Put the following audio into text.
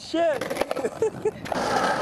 shit.